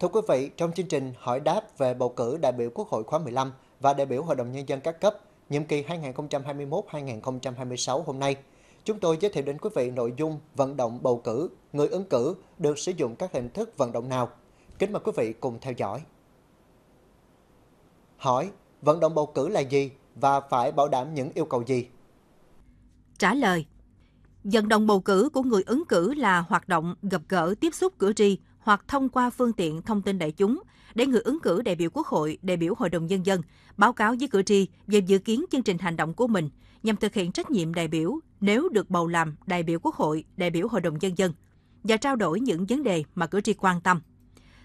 Thưa quý vị, trong chương trình hỏi đáp về bầu cử đại biểu Quốc hội khóa 15 và đại biểu Hội đồng Nhân dân các cấp, nhiệm kỳ 2021-2026 hôm nay, chúng tôi giới thiệu đến quý vị nội dung vận động bầu cử, người ứng cử được sử dụng các hình thức vận động nào. Kính mời quý vị cùng theo dõi. Hỏi, vận động bầu cử là gì và phải bảo đảm những yêu cầu gì? Trả lời, vận động bầu cử của người ứng cử là hoạt động gặp gỡ tiếp xúc cử tri hoặc thông qua phương tiện thông tin đại chúng để người ứng cử đại biểu Quốc hội, đại biểu Hội đồng Nhân dân báo cáo với cử tri về dự kiến chương trình hành động của mình nhằm thực hiện trách nhiệm đại biểu nếu được bầu làm đại biểu Quốc hội, đại biểu Hội đồng Nhân dân và trao đổi những vấn đề mà cử tri quan tâm.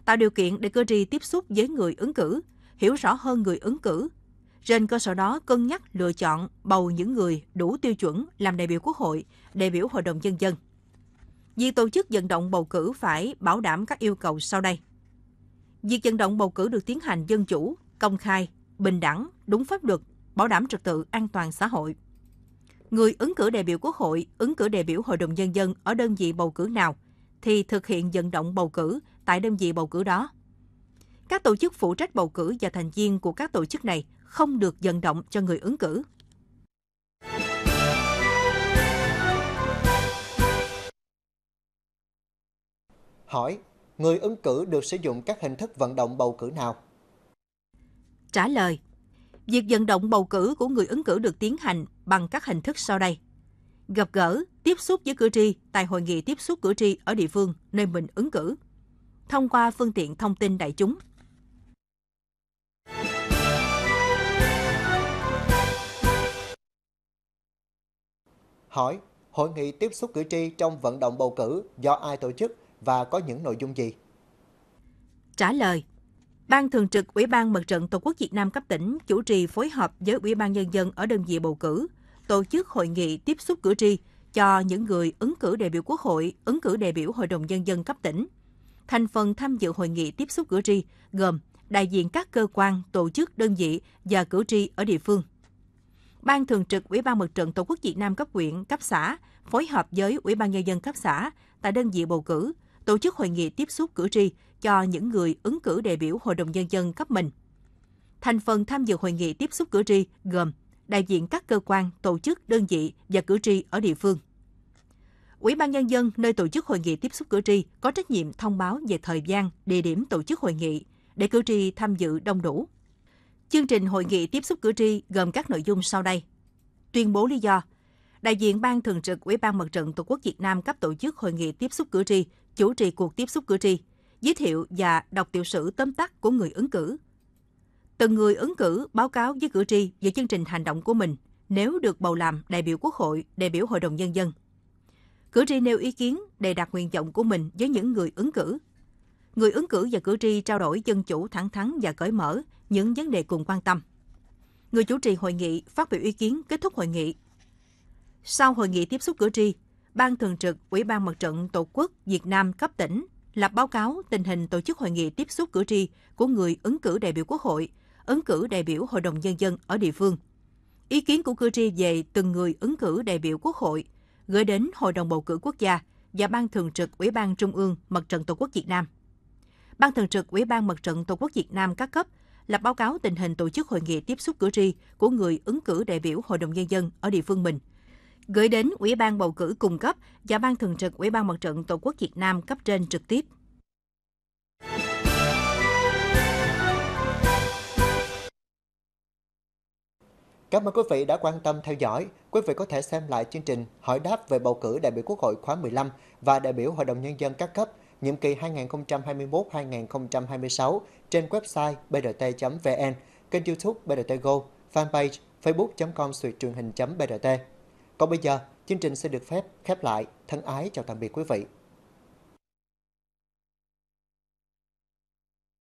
Tạo điều kiện để cử tri tiếp xúc với người ứng cử, hiểu rõ hơn người ứng cử. Trên cơ sở đó cân nhắc lựa chọn bầu những người đủ tiêu chuẩn làm đại biểu Quốc hội, đại biểu Hội đồng Nhân dân. Việc tổ chức vận động bầu cử phải bảo đảm các yêu cầu sau đây. Việc vận động bầu cử được tiến hành dân chủ, công khai, bình đẳng, đúng pháp luật, bảo đảm trật tự an toàn xã hội. Người ứng cử đại biểu Quốc hội, ứng cử đại biểu Hội đồng Nhân dân ở đơn vị bầu cử nào thì thực hiện vận động bầu cử tại đơn vị bầu cử đó. Các tổ chức phụ trách bầu cử và thành viên của các tổ chức này không được vận động cho người ứng cử. Hỏi, người ứng cử được sử dụng các hình thức vận động bầu cử nào? Trả lời, việc vận động bầu cử của người ứng cử được tiến hành bằng các hình thức sau đây. Gặp gỡ, tiếp xúc với cử tri tại hội nghị tiếp xúc cử tri ở địa phương nơi mình ứng cử. Thông qua phương tiện thông tin đại chúng. Hỏi, hội nghị tiếp xúc cử tri trong vận động bầu cử do ai tổ chức và có những nội dung gì? Trả lời, Ban Thường trực Ủy ban Mặt trận Tổ quốc Việt Nam cấp tỉnh chủ trì phối hợp với Ủy ban Nhân dân ở đơn vị bầu cử, tổ chức hội nghị tiếp xúc cử tri cho những người ứng cử đại biểu Quốc hội, ứng cử đại biểu Hội đồng Nhân dân cấp tỉnh. Thành phần tham dự hội nghị tiếp xúc cử tri gồm đại diện các cơ quan, tổ chức, đơn vị và cử tri ở địa phương. Ban Thường trực Ủy ban Mặt trận Tổ quốc Việt Nam cấp huyện, cấp xã phối hợp với Ủy ban Nhân dân cấp xã tại đơn vị bầu cử, tổ chức hội nghị tiếp xúc cử tri cho những người ứng cử đại biểu Hội đồng Nhân dân cấp mình. Thành phần tham dự hội nghị tiếp xúc cử tri gồm đại diện các cơ quan, tổ chức, đơn vị và cử tri ở địa phương. Ủy ban Nhân dân nơi tổ chức hội nghị tiếp xúc cử tri có trách nhiệm thông báo về thời gian, địa điểm tổ chức hội nghị để cử tri tham dự đông đủ. Chương trình hội nghị tiếp xúc cử tri gồm các nội dung sau đây. Tuyên bố lý do, đại diện Ban Thường trực Ủy ban Mặt trận Tổ quốc Việt Nam cấp tổ chức hội nghị tiếp xúc cử tri chủ trì cuộc tiếp xúc cử tri, giới thiệu và đọc tiểu sử tóm tắt của người ứng cử. Từng người ứng cử báo cáo với cử tri về chương trình hành động của mình nếu được bầu làm đại biểu Quốc hội, đại biểu Hội đồng Nhân dân. Cử tri nêu ý kiến để đạt nguyện vọng của mình với những người ứng cử. Người ứng cử và cử tri trao đổi dân chủ, thẳng thắn và cởi mở những vấn đề cùng quan tâm. Người chủ trì hội nghị phát biểu ý kiến kết thúc hội nghị. Sau hội nghị tiếp xúc cử tri, Ban Thường trực Ủy ban Mặt trận Tổ quốc Việt Nam cấp tỉnh lập báo cáo tình hình tổ chức hội nghị tiếp xúc cử tri của người ứng cử đại biểu Quốc hội, ứng cử đại biểu Hội đồng Nhân dân ở địa phương. Ý kiến của cử tri về từng người ứng cử đại biểu Quốc hội gửi đến Hội đồng Bầu cử Quốc gia và Ban Thường trực Ủy ban Trung ương Mặt trận Tổ quốc Việt Nam. Ban Thường trực Ủy ban Mặt trận Tổ quốc Việt Nam các cấp lập báo cáo tình hình tổ chức hội nghị tiếp xúc cử tri của người ứng cử đại biểu Hội đồng Nhân dân ở địa phương mình, gửi đến Ủy ban Bầu cử cung cấp và Ban Thường trực Ủy ban Mặt trận Tổ quốc Việt Nam cấp trên trực tiếp. Cảm ơn quý vị đã quan tâm theo dõi. Quý vị có thể xem lại chương trình hỏi đáp về bầu cử đại biểu Quốc hội khóa 15 và đại biểu Hội đồng Nhân dân các cấp, nhiệm kỳ 2021-2026 trên website brt.vn, kênh YouTube BRT Go, fanpage facebook.com/truyền hình.brt. Còn bây giờ, chương trình sẽ được phép khép lại. Thân ái chào tạm biệt quý vị.